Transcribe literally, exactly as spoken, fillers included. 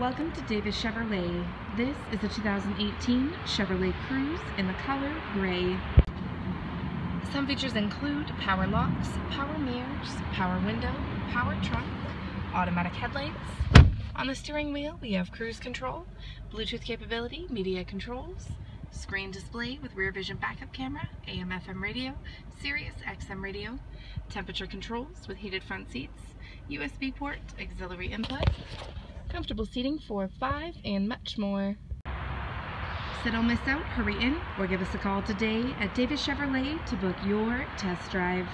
Welcome to Davis Chevrolet. This is a two thousand eighteen Chevrolet Cruze in the color gray. Some features include power locks, power mirrors, power window, power trunk, automatic headlights. On the steering wheel we have cruise control, Bluetooth capability, media controls, screen display with rear vision backup camera, A M F M radio, Sirius X M radio, temperature controls with heated front seats, U S B port, auxiliary input, comfortable seating for five, and much more. So don't miss out, hurry in, or give us a call today at Davis Chevrolet to book your test drive.